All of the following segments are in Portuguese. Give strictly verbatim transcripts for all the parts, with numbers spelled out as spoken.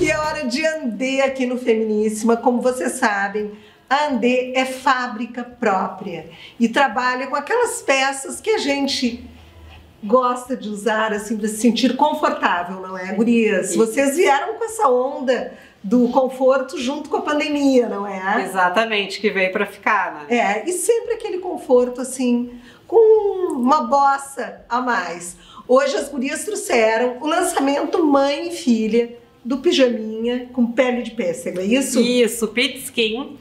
E é hora de Andê aqui no Feminissima. Como vocês sabem, a Andê é fábrica própria e trabalha com aquelas peças que a gente gosta de usar, assim, para se sentir confortável, não é, gurias? Vocês vieram com essa onda do conforto junto com a pandemia, não é? Exatamente, que veio para ficar, né? É, e sempre aquele conforto, assim, com uma bossa a mais. Hoje as gurias trouxeram o lançamento Mãe e Filha do pijaminha com pele de pêssego, é isso? Isso, Pit Skin,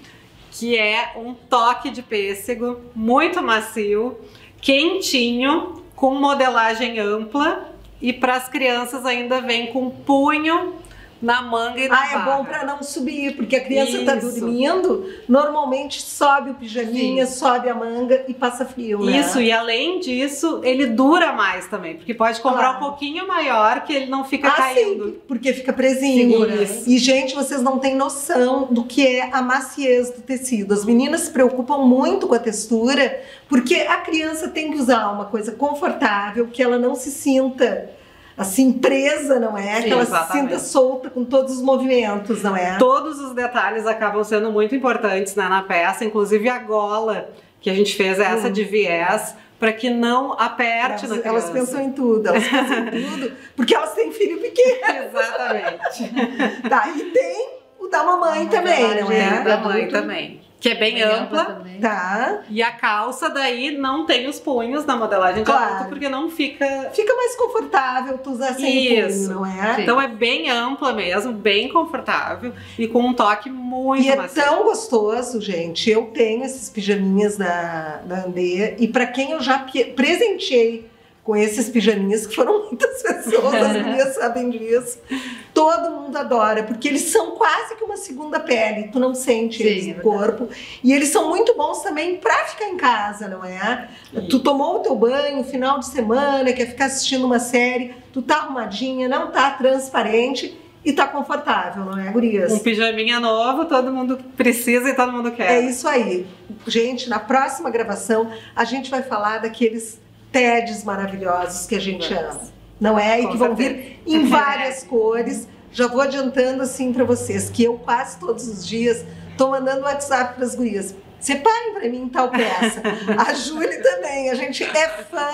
que é um toque de pêssego muito macio, quentinho, com modelagem ampla, e para as crianças ainda vem com punho na manga e na barra. Ah, é bom para não subir, porque a criança está dormindo, normalmente sobe o pijaminha, sim, sobe a manga e passa frio, né? Isso, e além disso, ele dura mais também, porque pode comprar, claro, um pouquinho maior, que ele não fica ah, caindo. Sim, porque fica presinho. Sim, e, gente, vocês não têm noção do que é a maciez do tecido. As meninas se preocupam muito com a textura, porque a criança tem que usar uma coisa confortável, que ela não se sinta assim presa, não é? Que ela se sinta solta com todos os movimentos, não é? Todos os detalhes acabam sendo muito importantes, né, na peça, inclusive a gola, que a gente fez essa hum. de viés, para que não aperte elas, na criança. Elas pensam em tudo, elas pensam em tudo, porque elas têm filho pequeno. Exatamente. Tá, e tem o da mamãe ah, também, da não é? O da mãe também. Que é bem, bem ampla, ampla tá? E a calça daí não tem os punhos na modelagem, claro, de adulto, porque não fica... Fica mais confortável tu usar sem punho, não é? Sim. Então é bem ampla mesmo, bem confortável e com um toque muito e macio. E é tão gostoso, gente. Eu tenho esses pijaminhas da, da Andê, e pra quem eu já presenteei com esses pijaminhas, que foram muitas pessoas, as meninas sabem disso, todo mundo adora, porque eles são quase que uma segunda pele, tu não sente eles no corpo, e eles são muito bons também pra ficar em casa, não é? Sim. Tu tomou o teu banho, final de semana, quer ficar assistindo uma série, tu tá arrumadinha, não tá transparente, e tá confortável, não é, gurias? Um pijaminha novo, todo mundo precisa e todo mundo quer. É isso aí. Gente, na próxima gravação, a gente vai falar daqueles T E Ds maravilhosos que a gente ama, não é? E que vão vir em várias cores. Já vou adiantando assim pra vocês, que eu quase todos os dias tô mandando WhatsApp pras gurias. Separem pra mim tal peça. A Júlia também, a gente é fã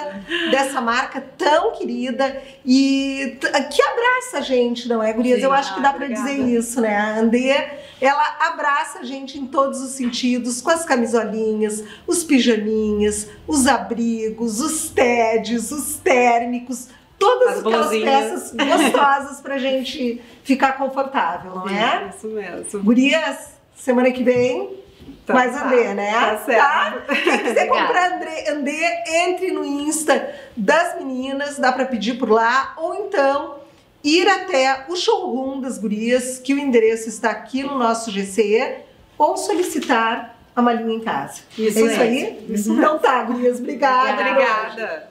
dessa marca tão querida e que abraça a gente, não é, gurias? Sim, eu acho que dá ah, pra obrigada. dizer isso, né? A Andê, ela abraça a gente em todos os sentidos, com as camisolinhas, os pijaminhas, os abrigos, os T E Ds, os térmicos, todas as aquelas peças gostosas pra gente ficar confortável, não é? Isso mesmo. Gurias, semana que vem... Então, mais tá, Andê, né? Tá certo. Tá? Quem quiser comprar Andê, Andê, entre no Insta das meninas, dá pra pedir por lá, ou então ir até o showroom das gurias, que o endereço está aqui no nosso G C, ou solicitar a malinha em casa. Isso é isso aí? Isso. Então tá, gurias, obrigada. Obrigada.